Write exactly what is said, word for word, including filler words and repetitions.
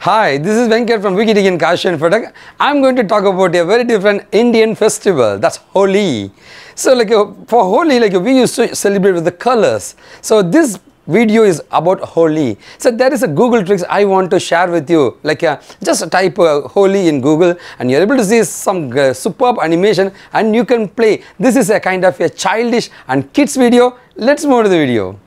Hi, this is Venkat from Wikitechy and KaaShiv InfoTech. I'm going to talk about a very different Indian festival, that's Holi. So like for Holi, like we used to celebrate with the colors. So this video is about Holi. So there is a Google tricks I want to share with you. Like uh, just type uh, Holi in Google and you're able to see some uh, superb animation and you can play. This is a kind of a childish and kids video. Let's move to the video.